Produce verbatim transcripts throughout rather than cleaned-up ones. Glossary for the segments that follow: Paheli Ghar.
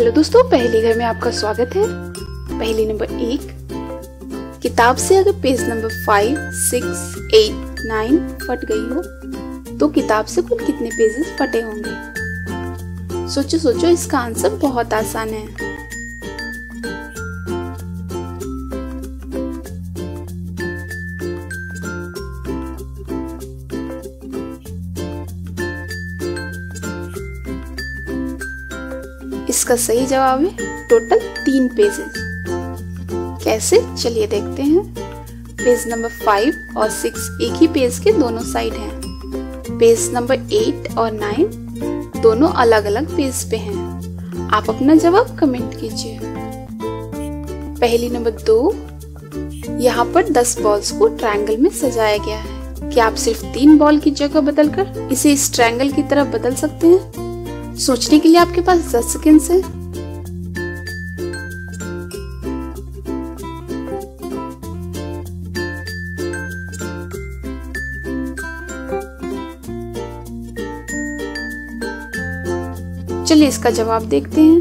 Hello दोस्तों, पहली घर में आपका स्वागत है। पहली नंबर एक किताब से अगर page number five six eight nine फट गई हो तो किताब से कुल कितने पेजेस फटे होंगे? सोचो सोचो, इसका आंसर बहुत आसान है। इसका सही जवाब है टोटल तीन पेजेस। कैसे, चलिए देखते हैं। पेज नंबर फाइव और सिक्स एक ही पेज के दोनों साइड हैं। पेज नंबर एट और नाइन दोनों अलग अलग पेज पे हैं। आप अपना जवाब कमेंट कीजिए। पहेली नंबर दो, यहाँ पर दस बॉल्स को ट्रायंगल में सजाया गया है। क्या आप सिर्फ तीन बॉल की जगह बदलकर इसे इस ट्रायंगल की तरफ बदल सकते हैं? सोचने के लिए आपके पास दस सेकेंड है। चलिए इसका जवाब देखते हैं।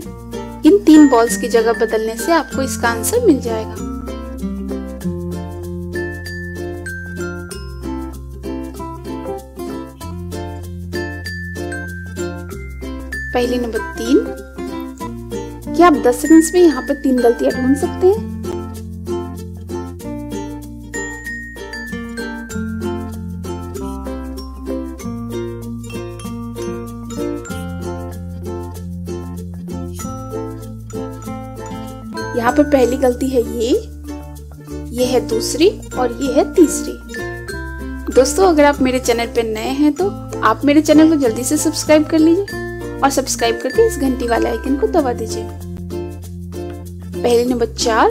इन तीन बॉल्स की जगह बदलने से आपको इसका आंसर मिल जाएगा। पहली नंबर तीन, क्या आप दस सेकंड में यहाँ पर तीन गलतियां ढूंढ सकते हैं? यहाँ पर पहली गलती है ये, ये है दूसरी और ये है तीसरी। दोस्तों, अगर आप मेरे चैनल पर नए हैं तो आप मेरे चैनल को जल्दी से सब्सक्राइब कर लीजिए और सब्सक्राइब करके इस घंटी वाले आइकन को दबा दीजिए। पहली नंबर चार,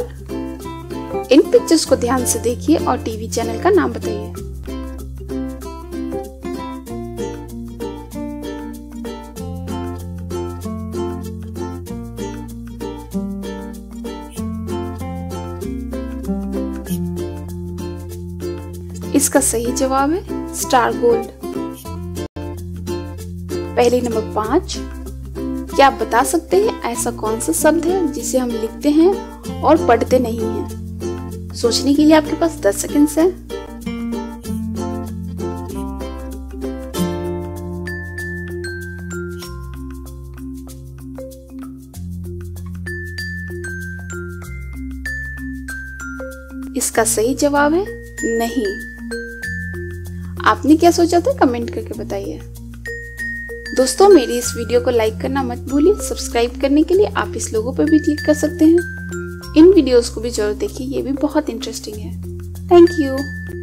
इन पिक्चर्स को ध्यान से देखिए और टीवी चैनल का नाम बताइए। इसका सही जवाब है स्टार गोल्ड। पहली नंबर पाँच, क्या आप बता सकते हैं ऐसा कौन सा शब्द है जिसे हम लिखते हैं और पढ़ते नहीं हैं? सोचने के लिए आपके पास दस सेकेंड्स हैं। इसका सही जवाब है नहीं। आपने क्या सोचा था कमेंट करके बताइए। दोस्तों, मेरी इस वीडियो को लाइक करना मत भूलिए। सब्सक्राइब करने के लिए आप इस लोगो पर भी क्लिक कर सकते हैं। इन वीडियोस को भी जरूर देखिए, ये भी बहुत इंटरेस्टिंग है। Thank you.